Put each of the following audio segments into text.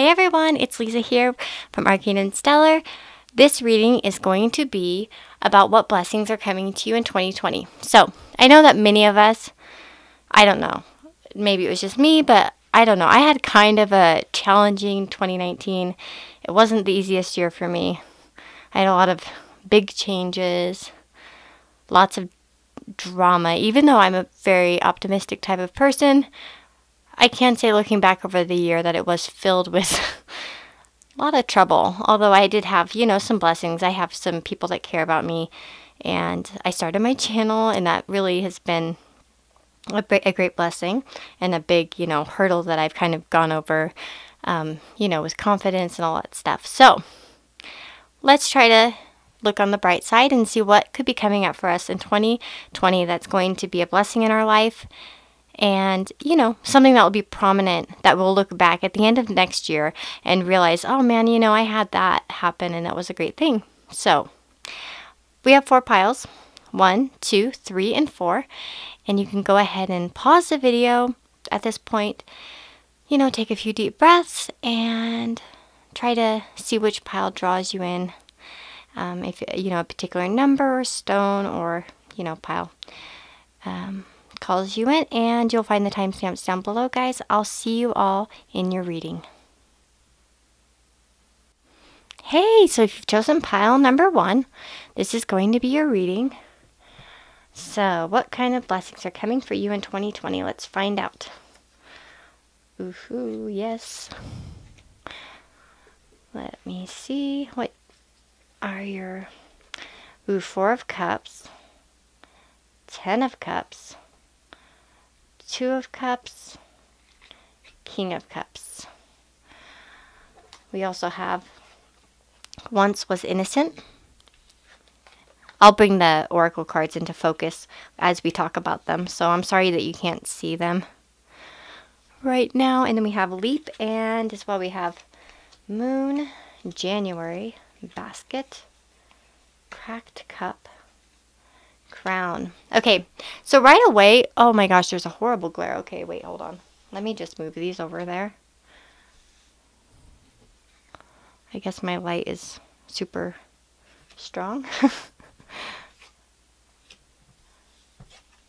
Hey everyone, it's Lisa here from Arcane and Stellar. This reading is going to be about what blessings are coming to you in 2020. So, I know that many of us, I don't know, maybe it was just me, but I don't know. I had kind of a challenging 2019. It wasn't the easiest year for me. I had a lot of big changes, lots of drama. Even though I'm a very optimistic type of person, I can say looking back over the year that it was filled with a lot of trouble, although I did have, you know, some blessings. I have some people that care about me, and I started my channel, and that really has been a great blessing and a big, you know, hurdle that I've kind of gone over, you know, with confidence and all that stuff. So let's try to look on the bright side and see what could be coming up for us in 2020 that's going to be a blessing in our life. And, you know, something that will be prominent that we'll look back at the end of next year and realize, oh man, you know, I had that happen and that was a great thing. So we have four piles, 1, 2, 3, and 4. And you can go ahead and pause the video at this point, you know, take a few deep breaths and try to see which pile draws you in. If, you know, a particular number or stone or, you know, pile. Calls you in, and you'll find the timestamps down below, guys. I'll see you all in your reading. Hey, so if you've chosen pile number 1, this is going to be your reading. So what kind of blessings are coming for you in 2020? Let's find out. Ooh, yes. Let me see. What are your... Ooh, 4 of Cups. 10 of Cups. 2 of Cups, King of Cups. We also have Once Was Innocent. I'll bring the oracle cards into focus as we talk about them, so I'm sorry that you can't see them right now. And then we have Leap, and as well we have Moon, January, Basket, Cracked Cup, Crown. Okay, so right away, oh my gosh, there's a horrible glare. Okay, wait, hold on. Let me just move these over there. I guess my light is super strong.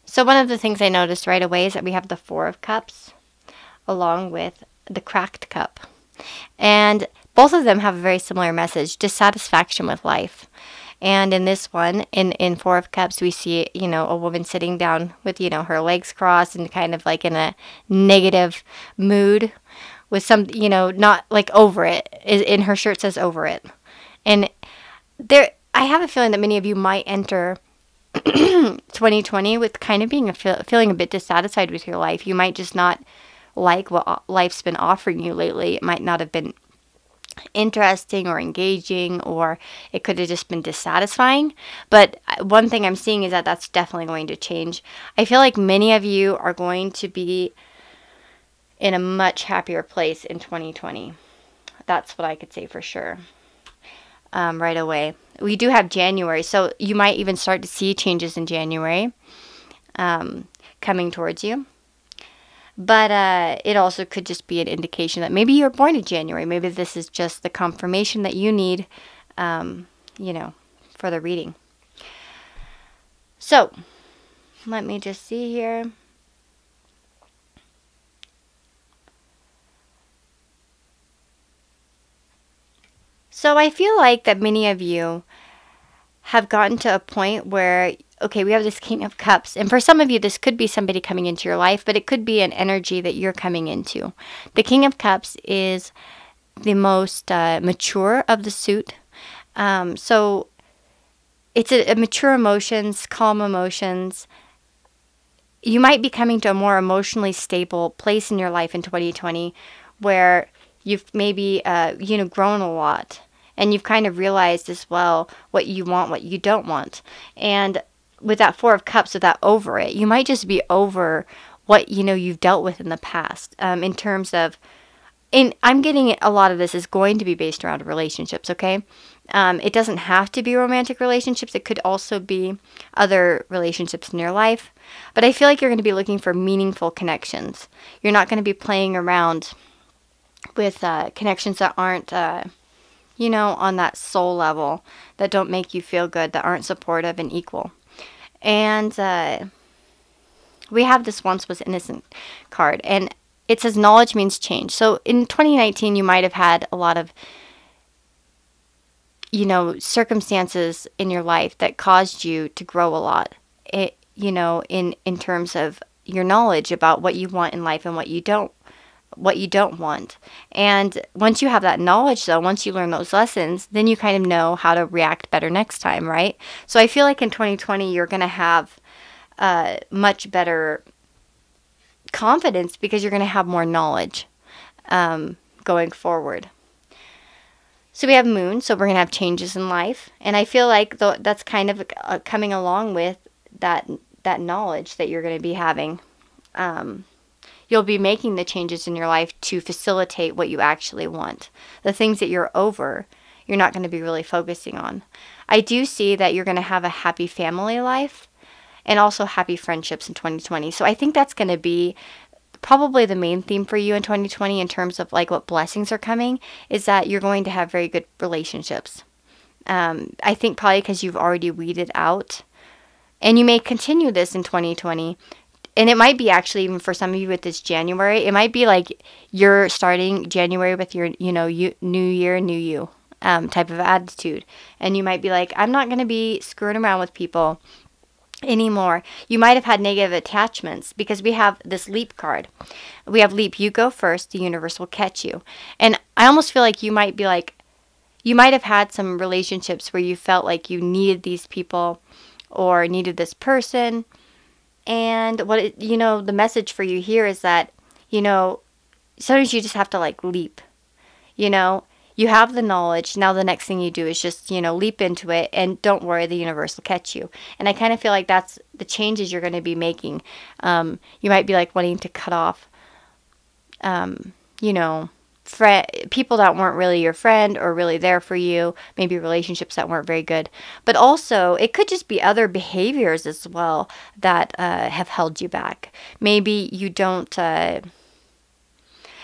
So one of the things I noticed right away is that we have the 4 of Cups along with the Cracked Cup. And both of them have a very similar message, dissatisfaction with life. And in this one, in 4 of Cups, we see, you know, a woman sitting down with, you know, her legs crossed and kind of like in a negative mood with some, you know, not like over it. In her shirt says over it. And there, I have a feeling that many of you might enter 2020 with kind of being feeling a bit dissatisfied with your life. You might just not like what life's been offering you lately. It might not have been interesting or engaging, or it could have just been dissatisfying. But one thing I'm seeing is that that's definitely going to change. I feel like many of you are going to be in a much happier place in 2020. That's what I could say for sure. Right away, we do have January, so you might even start to see changes in January coming towards you. But it also could just be an indication that maybe you were born in January. Maybe this is just the confirmation that you need, you know, for the reading. So, let me just see here. So, I feel like that many of you have gotten to a point where... Okay, we have this King of Cups. And for some of you, this could be somebody coming into your life, but it could be an energy that you're coming into. The King of Cups is the most mature of the suit. So it's a mature emotions, calm emotions. You might be coming to a more emotionally stable place in your life in 2020 where you've maybe, you know, grown a lot. And you've kind of realized as well what you want, what you don't want. And with that 4 of Cups, with that over it, you might just be over what, you know, you've dealt with in the past. In terms of, I'm getting a lot of this is going to be based around relationships, okay? It doesn't have to be romantic relationships. It could also be other relationships in your life. But I feel like you're going to be looking for meaningful connections. You're not going to be playing around with connections that aren't, you know, on that soul level, that don't make you feel good, that aren't supportive and equal. And we have this Once Was Innocent card, and it says knowledge means change. So in 2019, you might have had a lot of, you know, circumstances in your life that caused you to grow a lot, you know, in terms of your knowledge about what you want in life and what you don't want. And once you have that knowledge, though, once you learn those lessons, then you kind of know how to react better next time, right? So I feel like in 2020, you're going to have much better confidence because you're going to have more knowledge going forward. So we have moon, so we're going to have changes in life. And I feel like that's kind of coming along with that knowledge that you're going to be having. You'll be making the changes in your life to facilitate what you actually want. The things that you're over, you're not going to be really focusing on. I do see that you're going to have a happy family life and also happy friendships in 2020. So I think that's going to be probably the main theme for you in 2020 in terms of like what blessings are coming, is that you're going to have very good relationships. I think probably because you've already weeded out, and you may continue this in 2020. And it might be actually, even for some of you with this January, it might be like you're starting January with your, you know, new year, new you type of attitude. And you might be like, I'm not going to be screwing around with people anymore. You might have had negative attachments because we have this leap card. We have leap, you go first, the universe will catch you. And I almost feel like you might be like, you might have had some relationships where you felt like you needed these people or needed this person. And what it, you know, the message for you here is that, you know, sometimes you just have to like leap. You know, you have the knowledge. Now the next thing you do is just, you know, leap into it, and don't worry, the universe will catch you. And I kind of feel like that's the changes you're going to be making. You might be like wanting to cut off, you know, people that weren't really your friend or really there for you, maybe relationships that weren't very good. But also, it could just be other behaviors as well that have held you back. Maybe you don't,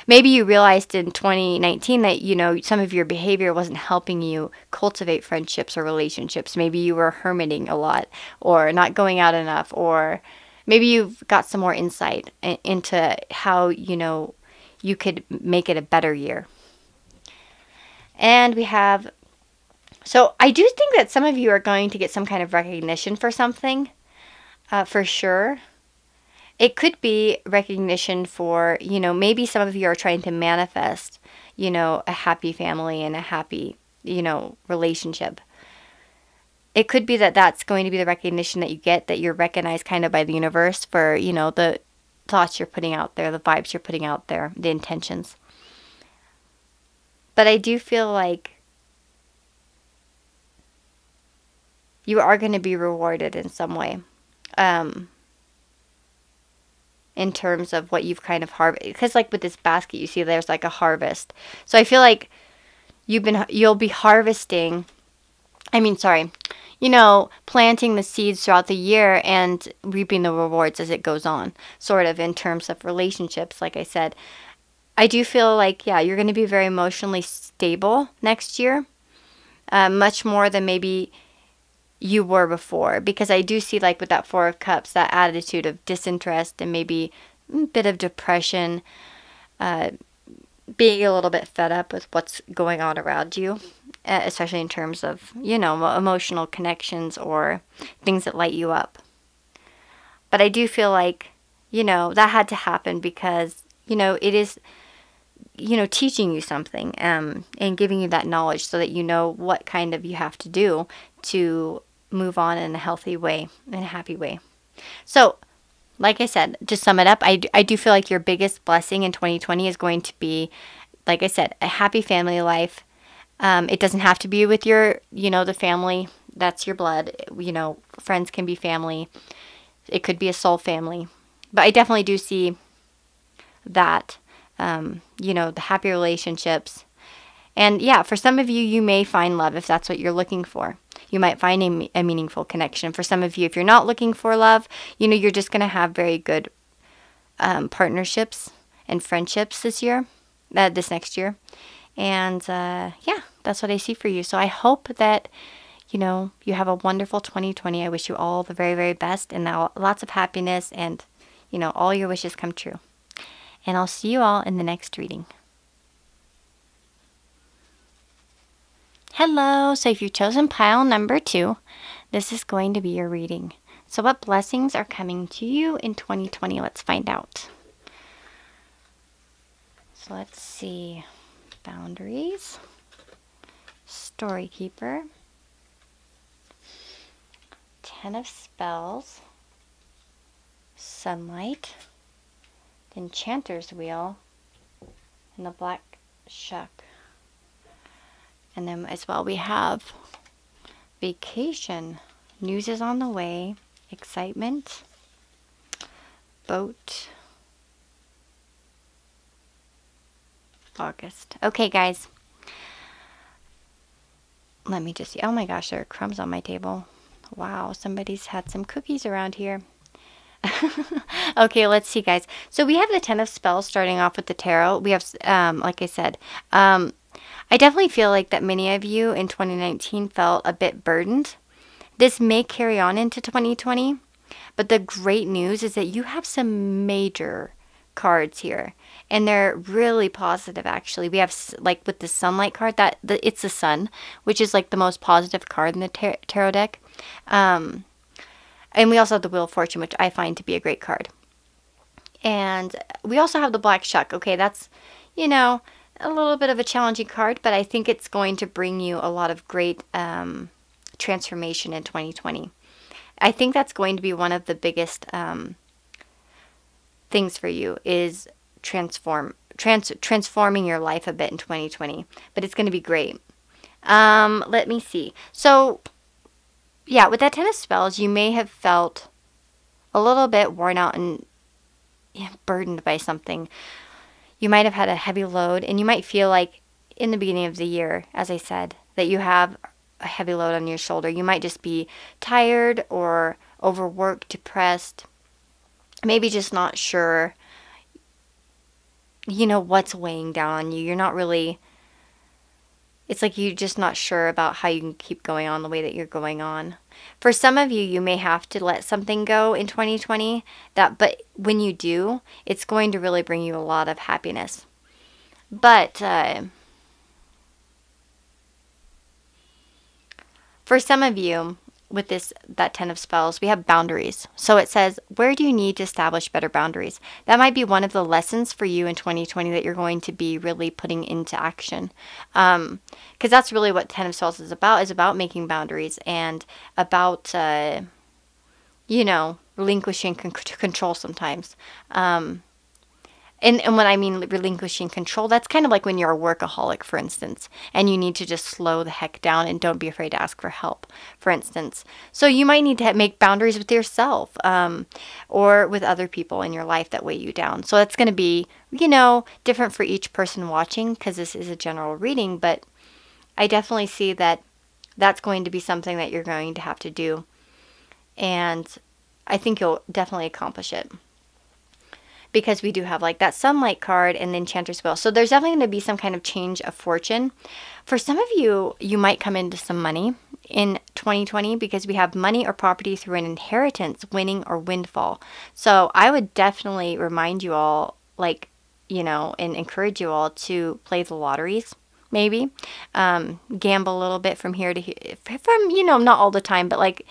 maybe you realized in 2019 that, you know, some of your behavior wasn't helping you cultivate friendships or relationships. Maybe you were hermiting a lot, or not going out enough, or maybe you've got some more insight into how, you know, you could make it a better year. And we have, so I do think that some of you are going to get some kind of recognition for something, for sure. It could be recognition for, you know, maybe some of you are trying to manifest, you know, a happy family and a happy, you know, relationship. It could be that that's going to be the recognition that you get, that you're recognized kind of by the universe for, you know, the thoughts you're putting out there, the vibes you're putting out there, the intentions. But I do feel like you are going to be rewarded in some way, in terms of what you've kind of harvested. Because like with this basket, you see there's like a harvest. So I feel like you'll be harvesting, I mean, sorry, you know, planting the seeds throughout the year and reaping the rewards as it goes on, sort of, in terms of relationships, like I said. I do feel like, yeah, you're going to be very emotionally stable next year, much more than maybe you were before, because I do see, like, with that Four of Cups, that attitude of disinterest and maybe a bit of depression, being a little bit fed up with what's going on around you, especially in terms of, you know, emotional connections or things that light you up. But I do feel like, you know, that had to happen because, you know, it is, you know, teaching you something, and giving you that knowledge so that you know what kind of you have to do to move on in a healthy way, in a happy way. So, like I said, to sum it up, I do feel like your biggest blessing in 2020 is going to be, like I said, a happy family life. It doesn't have to be with your, you know, the family, that's your blood. You know, friends can be family. It could be a soul family. But I definitely do see that, you know, the happy relationships. And yeah, for some of you, you may find love if that's what you're looking for. You might find a meaningful connection. For some of you, if you're not looking for love, you know, you're just going to have very good partnerships and friendships this year. this next year. And yeah, that's what I see for you. So I hope that, you know, you have a wonderful 2020. I wish you all the very, very best and lots of happiness and, you know, all your wishes come true. And I'll see you all in the next reading. Hello, so if you've chosen pile number 2, this is going to be your reading. So what blessings are coming to you in 2020? Let's find out. So let's see. Boundaries. Story Keeper. Ten of Spells. Sunlight. Enchanter's Wheel. And the Black Shuck. And then as well we have vacation. News is on the way. Excitement. Boat. August. Okay, guys. Let me just see. Oh my gosh, there are crumbs on my table. Wow, somebody's had some cookies around here. Okay, let's see, guys. So we have the Ten of Spells starting off with the tarot. We have, like I said, I definitely feel like that many of you in 2019 felt a bit burdened. This may carry on into 2020, but the great news is that you have some major cards here, and they're really positive. Actually, we have, like with the sunlight card, that it's the sun, which is like the most positive card in the tarot deck. And we also have the Wheel of Fortune, which I find to be a great card. And we also have the Black Shuck. Okay, that's, you know, a little bit of a challenging card, but I think it's going to bring you a lot of great transformation in 2020. I think that's going to be one of the biggest things for you, is transforming your life a bit in 2020. But it's going to be great. Let me see. So yeah, with that Ten of Spells, you may have felt a little bit worn out and burdened by something. You might have had a heavy load, and you might feel like in the beginning of the year, as I said, that you have a heavy load on your shoulder. You might just be tired or overworked, depressed, maybe just not sure, you know, what's weighing down on you. You're not really... It's like you're just not sure about how you can keep going on the way that you're going on. For some of you, you may have to let something go in 2020. But when you do, it's going to really bring you a lot of happiness. But for some of you, with that Ten of Spells, we have boundaries. So it says, where do you need to establish better boundaries? That might be one of the lessons for you in 2020 that you're going to be really putting into action. Because that's really what Ten of Spells is about making boundaries and about, you know, relinquishing control sometimes. And when I mean relinquishing control, that's kind of like when you're a workaholic, for instance, and you need to just slow the heck down and don't be afraid to ask for help, for instance. So you might need to make boundaries with yourself or with other people in your life that weigh you down. So that's going to be, you know, different for each person watching, because this is a general reading, but I definitely see that that's going to be something that you're going to have to do. And I think you'll definitely accomplish it, because we do have like that sunlight card and the Enchanter's Wheel. So there's definitely going to be some kind of change of fortune. For some of you, you might come into some money in 2020, because we have money or property through an inheritance, winning, or windfall. So I would definitely remind you all, like, you know, and encourage you all to play the lotteries, maybe. Gamble a little bit from here to here. From, you know, not all the time, but like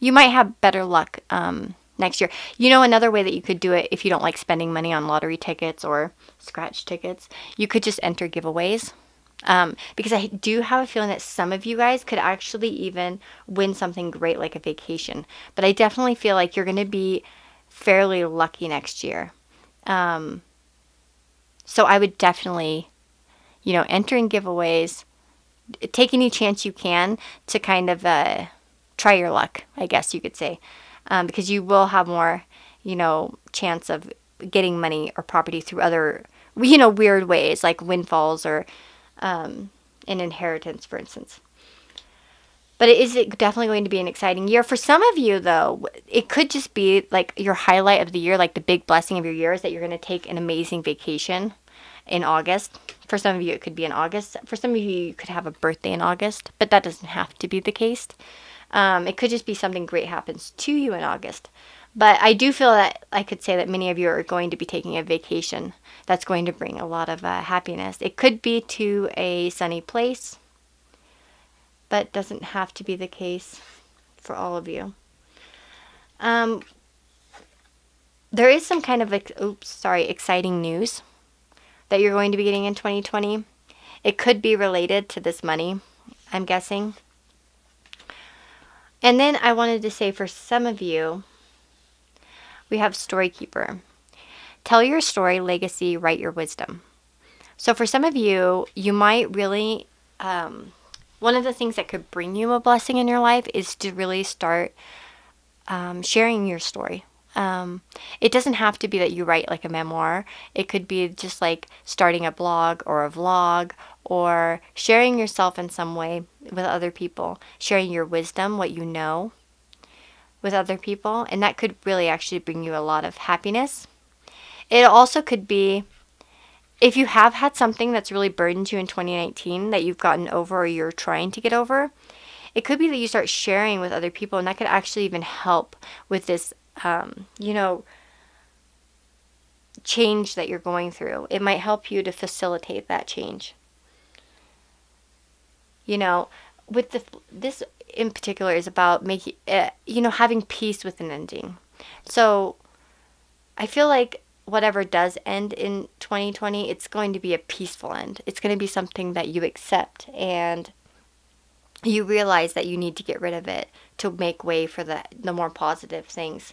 you might have better luck next year. You know, another way that you could do it, if you don't like spending money on lottery tickets or scratch tickets, you could just enter giveaways. Because I do have a feeling that some of you guys could actually even win something great, like a vacation. But I definitely feel like you're going to be fairly lucky next year. So I would definitely, you know, enter in giveaways, take any chance you can to kind of try your luck, I guess you could say. Because you will have more, you know, chance of getting money or property through other, you know, weird ways, like windfalls or an inheritance, for instance. But it is definitely going to be an exciting year. For some of you, though, it could just be like your highlight of the year, like the big blessing of your year is that you're going to take an amazing vacation in August. For some of you, it could be in August. For some of you, you could have a birthday in August, but that doesn't have to be the case. It could just be something great happens to you in August. But I do feel that I could say that many of you are going to be taking a vacation that's going to bring a lot of happiness. It could be to a sunny place, but doesn't have to be the case for all of you. There is some kind of exciting news that you're going to be getting in 2020. It could be related to this money, I'm guessing. And then I wanted to say, for some of you, we have Story Keeper. Tell your story, legacy, write your wisdom. So for some of you, you might really, one of the things that could bring you a blessing in your life is to really start sharing your story. It doesn't have to be that you write like a memoir. It could be just like starting a blog or a vlog, or sharing yourself in some way with other people, sharing your wisdom, what you know, with other people, and that could really actually bring you a lot of happiness. It also could be, if you have had something that's really burdened you in 2019 that you've gotten over or you're trying to get over, it could be that you start sharing with other people, and that could actually even help with this, you know, change that you're going through. It might help you to facilitate that change. You know, with this in particular is about making, you know, having peace with an ending. So I feel like whatever does end in 2020, it's going to be a peaceful end. It's going to be something that you accept, and you realize that you need to get rid of it to make way for the more positive things.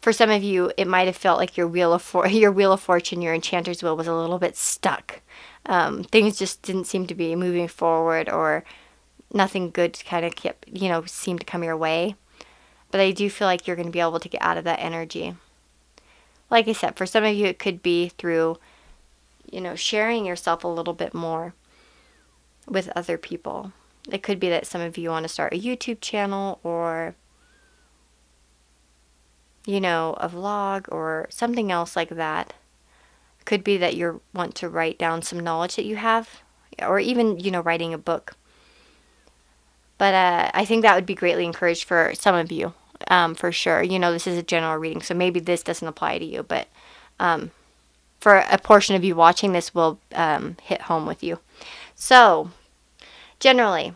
For some of you, it might have felt like your Wheel of Fortune, your Enchanter's Wheel was a little bit stuck. Things just didn't seem to be moving forward, or nothing good kind of kept, you know, seemed to come your way. But I do feel like you're going to be able to get out of that energy. Like I said, for some of you, it could be through, you know, sharing yourself a little bit more with other people. It could be that some of you want to start a YouTube channel, or, you know, a vlog or something else like that. It could be that you want to write down some knowledge that you have, or even, you know, writing a book. But I think that would be greatly encouraged for some of you, for sure. You know, this is a general reading, so maybe this doesn't apply to you, but for a portion of you watching, this will hit home with you. So, generally,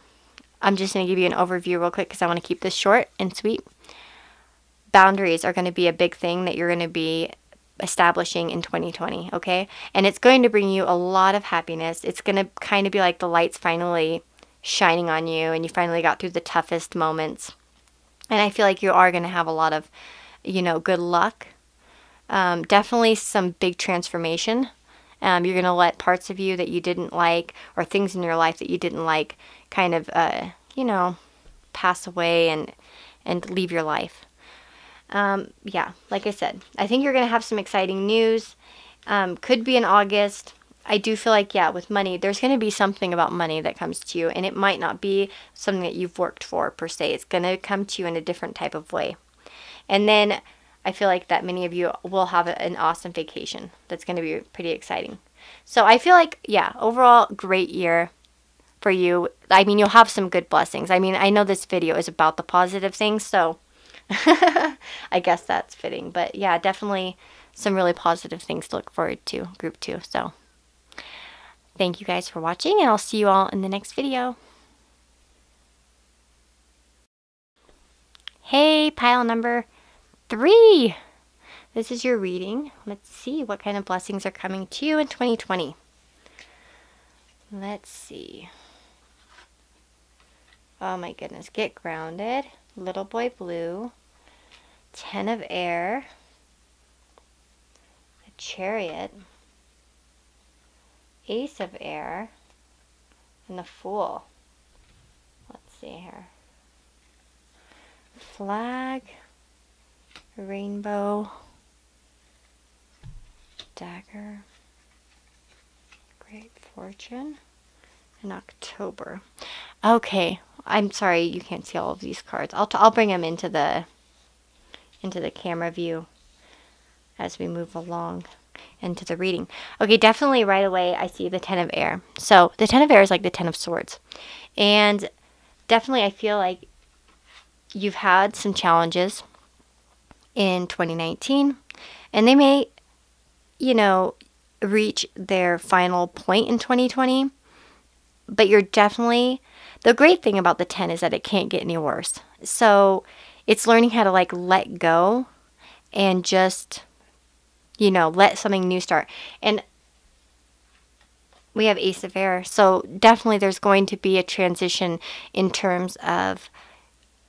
I'm just going to give you an overview real quick, because I want to keep this short and sweet. Boundaries are going to be a big thing that you're going to be establishing in 2020, okay? And it's going to bring you a lot of happiness. It's going to kind of be like the lights finally shining on you, and you finally got through the toughest moments. And I feel like you are going to have a lot of, you know, good luck. Definitely some big transformation. You're going to let parts of you that you didn't like, or things in your life that you didn't like, kind of, you know, pass away and leave your life. Yeah, like I said, I think you're going to have some exciting news. Could be in August. I do feel like, yeah, with money, there's going to be something about money that comes to you, and it might not be something that you've worked for, per se. It's going to come to you in a different type of way. And then I feel like that many of you will have an awesome vacation that's going to be pretty exciting. So I feel like, yeah, overall, great year for you. I mean, you'll have some good blessings. I mean, I know this video is about the positive things, so I guess that's fitting. But yeah, definitely some really positive things to look forward to, group 2, so... Thank you guys for watching, and I'll see you all in the next video. Hey, pile number 3. This is your reading. Let's see what kind of blessings are coming to you in 2020. Let's see. Oh my goodness, get grounded. Little Boy Blue. Ten of Air. The Chariot. Ace of Air, and the Fool. Let's see here. Flag, rainbow, dagger, great fortune, and October. Okay, I'm sorry you can't see all of these cards. I'll bring them into the camera view as we move along. into the reading. Okay, definitely right away I see the Ten of Air. So the Ten of Air is like the Ten of Swords. And definitely I feel like you've had some challenges in 2019. And they may, you know, reach their final point in 2020. But you're definitely... The great thing about the 10 is that it can't get any worse. So it's learning how to like let go and just, you know, let something new start. And we have Ace of Air. So definitely there's going to be a transition in terms of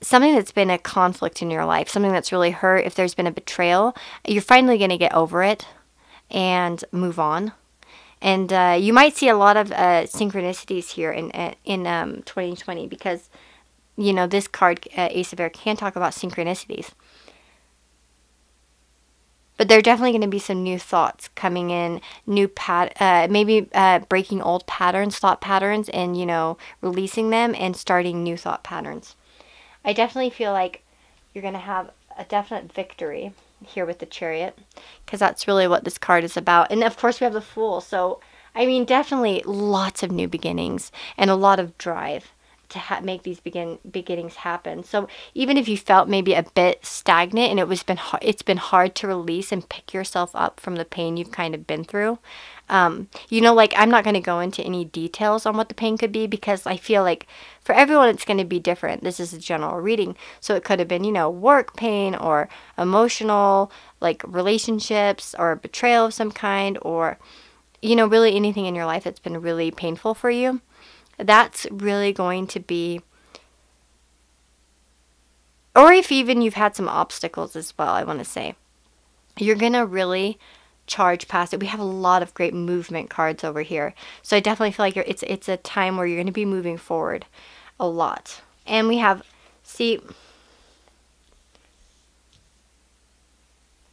something that's been a conflict in your life, something that's really hurt. If there's been a betrayal, you're finally going to get over it and move on. And you might see a lot of synchronicities here in 2020 because, you know, this card, Ace of Air, can talk about synchronicities. But there are definitely going to be some new thoughts coming in, new breaking old patterns, thought patterns, and, you know, releasing them and starting new thought patterns. I definitely feel like you're going to have a definite victory here with the Chariot, because that's really what this card is about. And of course we have the Fool, so I mean definitely lots of new beginnings and a lot of drive to make these beginnings happen. So even if you felt maybe a bit stagnant and it's been hard to release and pick yourself up from the pain you've kind of been through, you know, like I'm not going to go into any details on what the pain could be because I feel like for everyone it's going to be different. This is a general reading, so it could have been, you know, work pain or emotional, like relationships or a betrayal of some kind, or, you know, really anything in your life that's been really painful for you. That's really going to be, or if even you've had some obstacles as well, I want to say, you're going to really charge past it. We have a lot of great movement cards over here. So I definitely feel like it's a time where you're going to be moving forward a lot. And we have, see,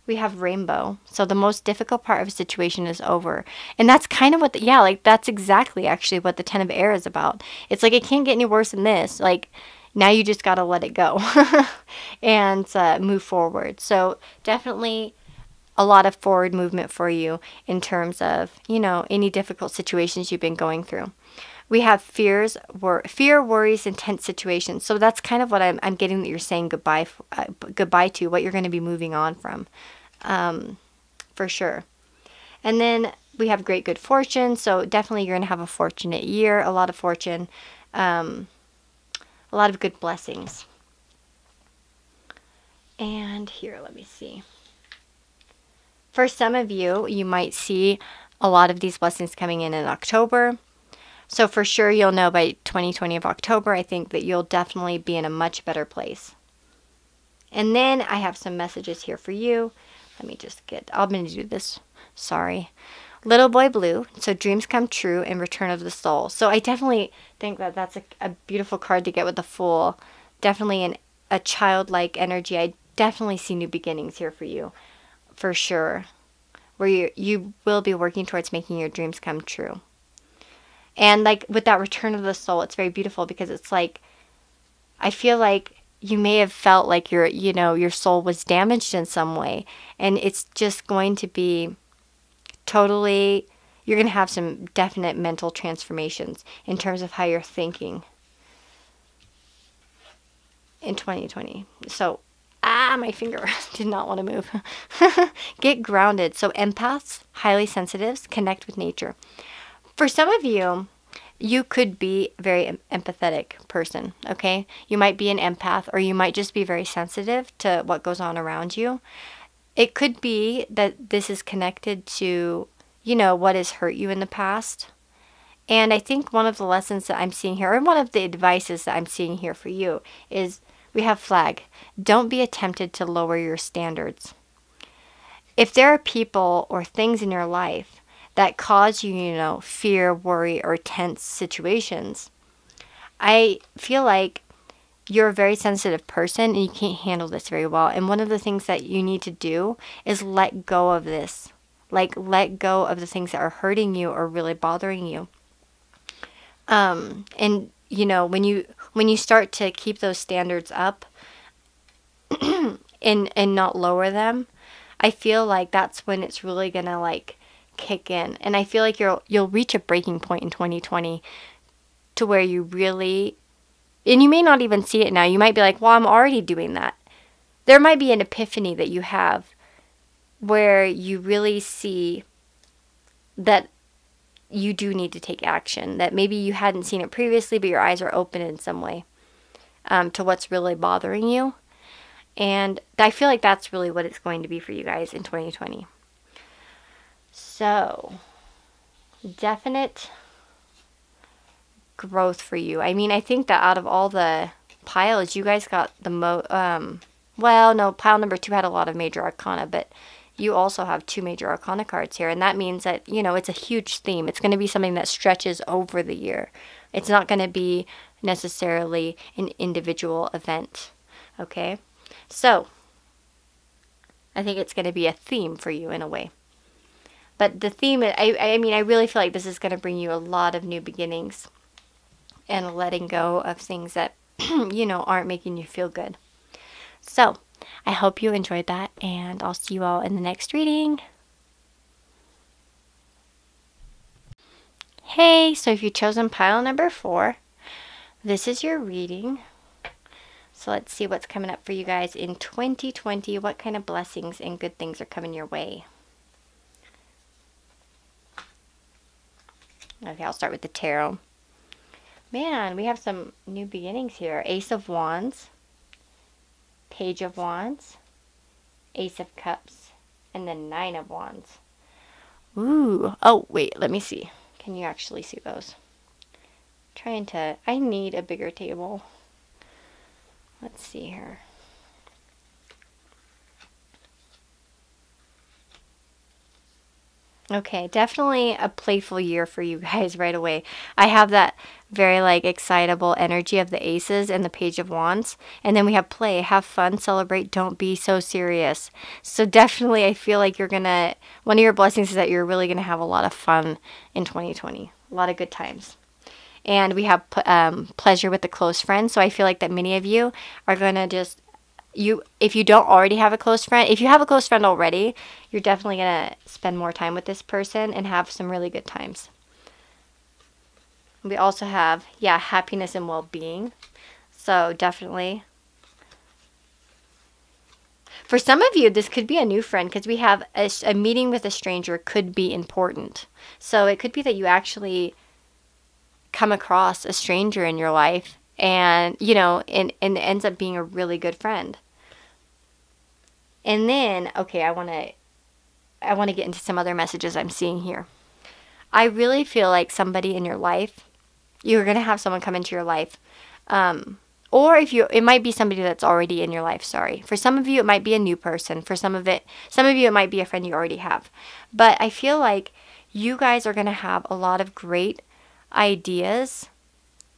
we have Rainbow. So the most difficult part of a situation is over. And that's kind of what, that's exactly actually what the Ten of Air is about. It's like, it can't get any worse than this. Like, now you just got to let it go and move forward. So definitely a lot of forward movement for you in terms of, you know, any difficult situations you've been going through. We have fear, worries, and tense situations. So that's kind of what I'm getting that you're saying goodbye to, what you're going to be moving on from. For sure. And then we have great good fortune. So definitely you're going to have a fortunate year, a lot of fortune, a lot of good blessings. And here, let me see. For some of you, you might see a lot of these blessings coming in October. So for sure, you'll know by 2020 of October, I think that you'll definitely be in a much better place. And then I have some messages here for you. Let me just get, I'm going to do this. Sorry. Little Boy Blue. So dreams come true and return of the soul. So I definitely think that that's a beautiful card to get with the Fool. Definitely a childlike energy. I definitely see new beginnings here for you. For sure. Where you will be working towards making your dreams come true. And like with that return of the soul, it's very beautiful because it's like, I feel like you may have felt like your, you know, your soul was damaged in some way, and it's just going to be totally, you're going to have some definite mental transformations in terms of how you're thinking in 2020. So, my finger did not want to move. Get grounded. So empaths, highly sensitives, connect with nature. For some of you, you could be a very empathetic person, okay? You might be an empath, or you might just be very sensitive to what goes on around you. It could be that this is connected to, you know, what has hurt you in the past. And I think one of the lessons that I'm seeing here, or one of the advices that I'm seeing here for you is, we have Flag. Don't be tempted to lower your standards. If there are people or things in your life that cause you, you know, fear, worry, or tense situations, I feel like you're a very sensitive person and you can't handle this very well. And one of the things that you need to do is let go of this. Like, let go of the things that are hurting you or really bothering you. And you know, when you start to keep those standards up and not lower them, I feel like that's when it's really gonna like kick in. And I feel like you'll reach a breaking point in 2020 to where you really, and you may not even see it now. You might be like, well, I'm already doing that. There might be an epiphany that you have where you really see that you do need to take action, that maybe you hadn't seen it previously, but your eyes are open in some way to what's really bothering you. And I feel like that's really what it's going to be for you guys in 2020. So, definite growth for you. I mean, I think that out of all the piles, you guys got the most, well, no, pile number 2 had a lot of major arcana, but you also have 2 major arcana cards here. And that means that, you know, it's a huge theme. It's going to be something that stretches over the year. It's not going to be necessarily an individual event. Okay? So, I think it's going to be a theme for you in a way. But the theme, I mean, I really feel like this is going to bring you a lot of new beginnings and letting go of things that, you know, aren't making you feel good. So, I hope you enjoyed that, and I'll see you all in the next reading. Hey, so if you've chosen pile number 4, this is your reading. So let's see what's coming up for you guys in 2020. What kind of blessings and good things are coming your way? Okay, I'll start with the tarot. Man, we have some new beginnings here. Ace of Wands, Page of Wands, Ace of Cups, and then Nine of Wands. Ooh. Oh, wait, let me see. Can you actually see those? I need a bigger table. Let's see here. Okay, definitely a playful year for you guys right away. I have that very like excitable energy of the aces and the Page of Wands. And then we have play, have fun, celebrate, don't be so serious. So definitely I feel like you're gonna, one of your blessings is that you're really gonna have a lot of fun in 2020. A lot of good times. And we have pleasure with a close friend. So I feel like that many of you are going to just, if you don't already have a close friend, if you have a close friend already, you're definitely going to spend more time with this person and have some really good times. We also have, yeah, happiness and well-being. So definitely. For some of you, this could be a new friend because we have a meeting with a stranger could be important. So it could be that you actually come across a stranger in your life and, you know, and ends up being a really good friend. And then, okay, I want to get into some other messages I'm seeing here. I really feel like somebody in your life, you're going to have someone come into your life. Or if you, it might be somebody that's already in your life, sorry. For some of you, it might be a new person. For some of you, it might be a friend you already have. But I feel like you guys are going to have a lot of great ideas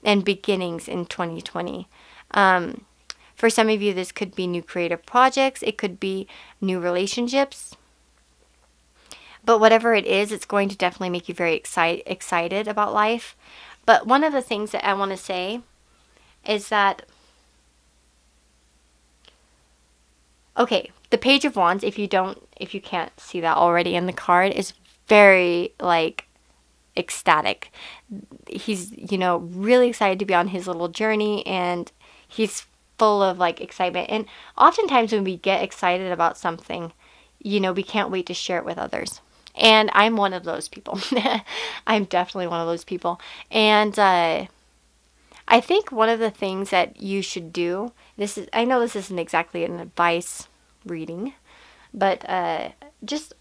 and beginnings in 2020. For some of you, this could be new creative projects. It could be new relationships. But whatever it is, it's going to definitely make you very excited about life. But one of the things that I want to say is that, okay, the Page of Wands, if you can't see that already in the card, is very like ecstatic. He's, you know, really excited to be on his little journey, and he's full of like excitement. And oftentimes when we get excited about something, you know, we can't wait to share it with others. And I'm one of those people. I'm definitely one of those people. And I think one of the things that you should do, this is, I know this isn't exactly an advice reading, but just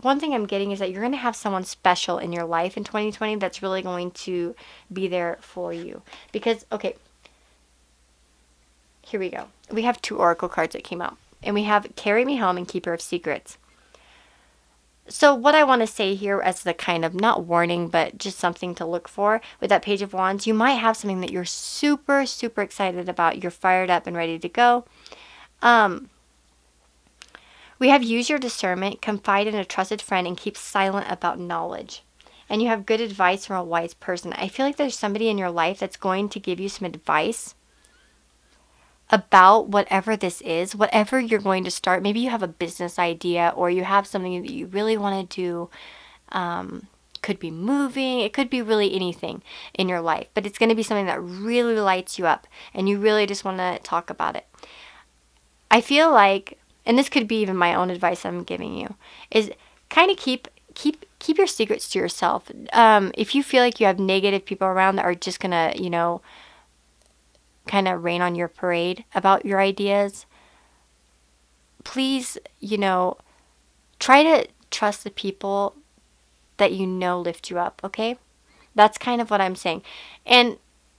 one thing I'm getting is that you're going to have someone special in your life in 2020 that's really going to be there for you. Because, okay, here we go. We have 2 oracle cards that came out. And we have Carry Me Home and Keeper of Secrets. So what I want to say here as the kind of, not warning, but just something to look for with that Page of Wands, you might have something that you're super, super excited about. You're fired up and ready to go. We have use your discernment, confide in a trusted friend, and keep silent about knowledge. And you have good advice from a wise person. I feel like there's somebody in your life that's going to give you some advice about whatever this is, whatever you're going to start. Maybe you have a business idea, or you have something that you really want to do. Could be moving, it could be really anything in your life, but it's going to be something that really lights you up and you really just want to talk about it. I feel like, and this could be even my own advice I'm giving you, is kind of keep your secrets to yourself. If you feel like you have negative people around that are just going to, you know, kind of rain on your parade about your ideas, please, you know, try to trust the people that you know lift you up, okay? That's kind of what I'm saying. And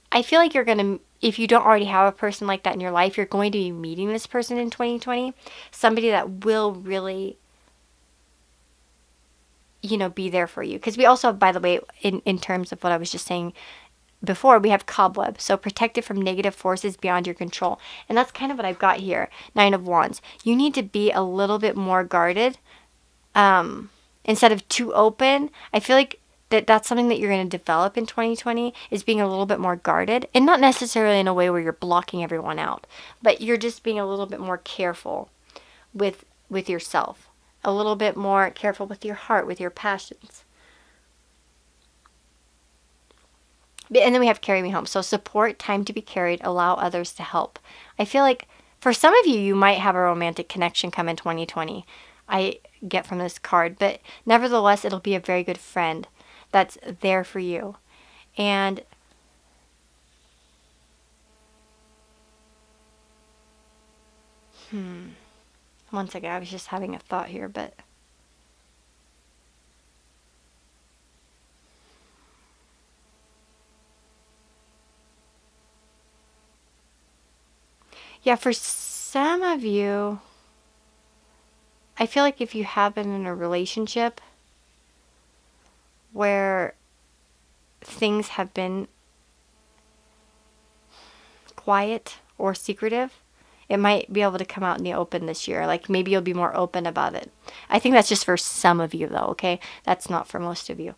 I feel like you're going to, if you don't already have a person like that in your life, you're going to be meeting this person in 2020. Somebody that will really, you know, be there for you. Because we also, by the way, in terms of what I was just saying before, we have cobweb. So protected from negative forces beyond your control. And that's kind of what I've got here. Nine of Wands. You need to be a little bit more guarded. Instead of too open, I feel like that's something that you're going to develop in 2020, is being a little bit more guarded, and not necessarily in a way where you're blocking everyone out, but you're just being a little bit more careful with yourself, a little bit more careful with your heart, with your passions. And then we have Carry Me Home. So support, time to be carried, allow others to help. I feel like for some of you, you might have a romantic connection come in 2020. I get from this card, but nevertheless, it'll be a very good friend that's there for you. And one second, I was just having a thought here, but yeah, for some of you, I feel like if you have been in a relationship where things have been quiet or secretive, it might be able to come out in the open this year. Like maybe you'll be more open about it. I think that's just for some of you though, okay? That's not for most of you.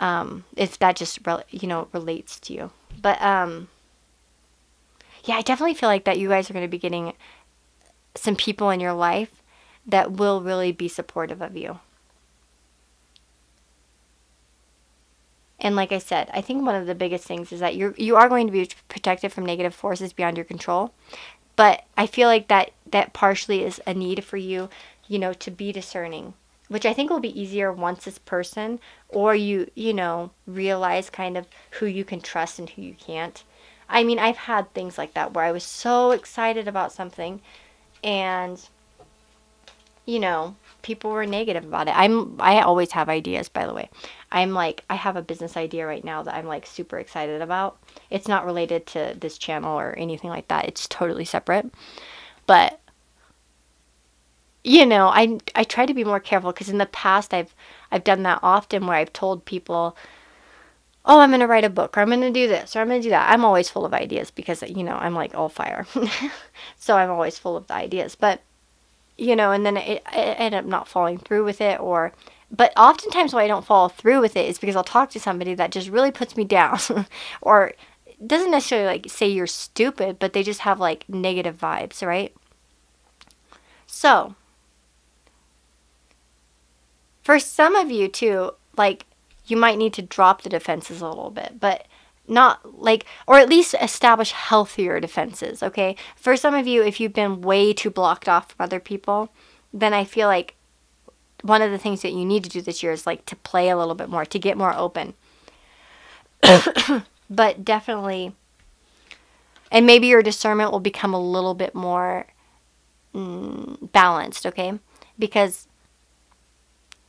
If that just, you know, relates to you. But yeah, I definitely feel like that you guys are going to be getting some people in your life that will really be supportive of you. And like I said, I think one of the biggest things is that you are going to be protected from negative forces beyond your control. But I feel like that partially is a need for you, you know, to be discerning, which I think will be easier once this person, or you know, realize kind of who you can trust and who you can't. I mean, I've had things like that where I was so excited about something and, you know, people were negative about it. I always have ideas, by the way. I'm like, I have a business idea right now that I'm like super excited about. It's not related to this channel or anything like that. It's totally separate. But, you know, I try to be more careful, because in the past I've done that often, where I've told people, oh, I'm going to write a book, or I'm going to do this, or I'm going to do that. I'm always full of ideas because, you know, I'm like all fire. So I'm always full of the ideas. But, you know, and then I end up not following through with it, or, but oftentimes why I don't follow through with it is because I'll talk to somebody that just really puts me down, or doesn't necessarily like say you're stupid, but they just have like negative vibes, right? So, for some of you too, like you might need to drop the defenses a little bit, but not like, or at least establish healthier defenses, okay? For some of you, if you've been way too blocked off from other people, then I feel like one of the things that you need to do this year is like to play a little bit more, to get more open. But definitely, and maybe your discernment will become a little bit more balanced, okay? Because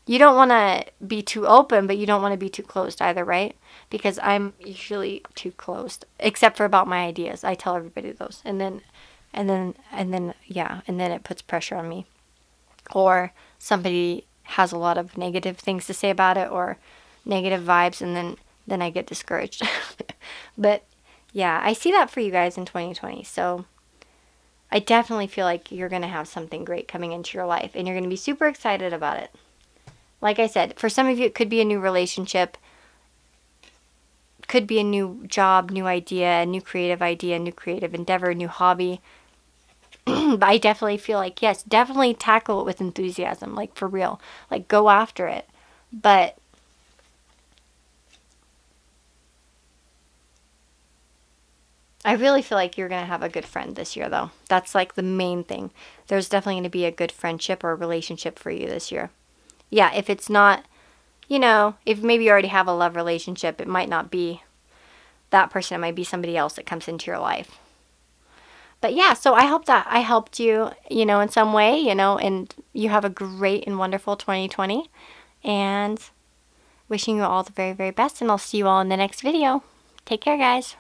you don't want to be too open, but you don't want to be too closed either, right? Because I'm usually too closed, except for about my ideas. I tell everybody those. And then, yeah, and then it puts pressure on me. Or somebody has a lot of negative things to say about it, or negative vibes, and then I get discouraged. But, yeah, I see that for you guys in 2020. So I definitely feel like you're going to have something great coming into your life, and you're going to be super excited about it. Like I said, for some of you, it could be a new relationship, could be a new job, new idea, a new creative endeavor, new hobby, But I definitely feel like, yes, definitely tackle it with enthusiasm, like for real, like go after it. But I really feel like you're going to have a good friend this year, though. That's like the main thing. There's definitely going to be a good friendship or relationship for you this year. Yeah, if it's not, you know, if maybe you already have a love relationship, it might not be that person. It might be somebody else that comes into your life. But yeah, so I hope that I helped you, you know, in some way, you know, and you have a great and wonderful 2020. And wishing you all the very, very best. And I'll see you all in the next video. Take care, guys.